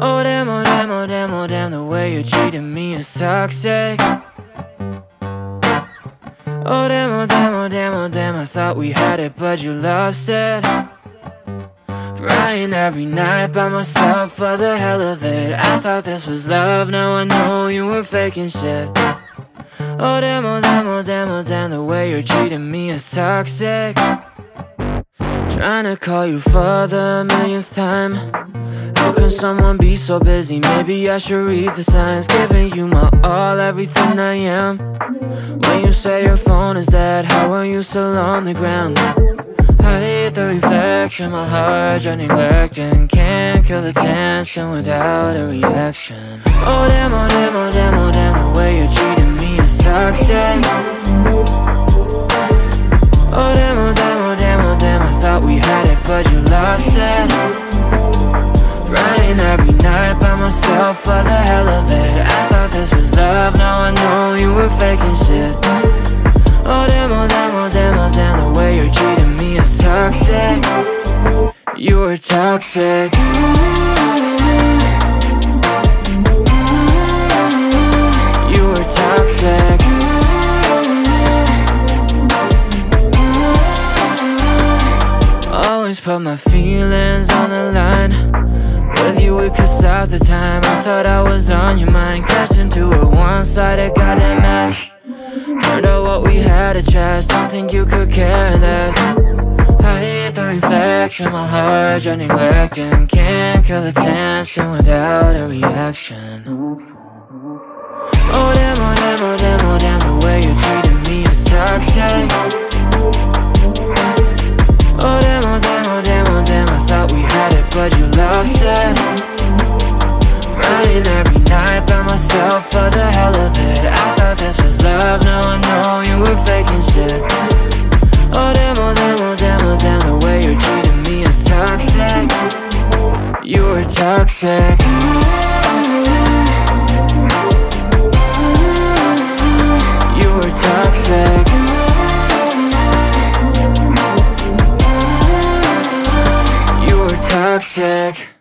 Oh damn, oh damn, oh damn, oh damn, the way you treated me is toxic. Oh damn, oh damn, oh damn, oh damn, I thought we had it but you lost it. Crying every night by myself for the hell of it. I thought this was love, now I know you were faking shit. Oh damn, oh damn, oh damn, oh damn, the way you're treating me is toxic. Trying to call you for the millionth time. How can someone be so busy? Maybe I should read the signs. Giving you my all, everything I am. When you say your phone is dead, how are you still on the ground? Hide the reflection, my heart you're neglecting. Can't kill the tension without a reaction. Oh damn, oh damn, oh damn, oh damn, the way you're treating me is toxic. Oh damn, oh damn, oh damn, oh damn, I thought we had it but you lost it. Crying every night by myself for the hell of it. I thought this was love, now I know you were faking shit. Oh damn, oh damn, oh damn, oh damn, the way you're treating me is toxic. You were toxic. You were toxic. Always put my feelings on the line. With you we could stop the time. I thought I was on your mind. Crashed into a one-sided goddamn mess. Turned out what we had to trash. Don't think you could care less. Hide the reflection, my heart you're neglecting. Can't kill the tension without a reaction. Oh damn, oh damn, oh damn, oh damn, the way you treated me is toxic. Oh damn, oh damn, oh damn, oh damn, I thought we had it but you lost it. Crying every night by myself for the hell of it. I thought this was love, now I know you were faking shit. Oh damn, oh damn, oh damn, oh damn, the way you're treating me is toxic. You were toxic. You were toxic. You were toxic.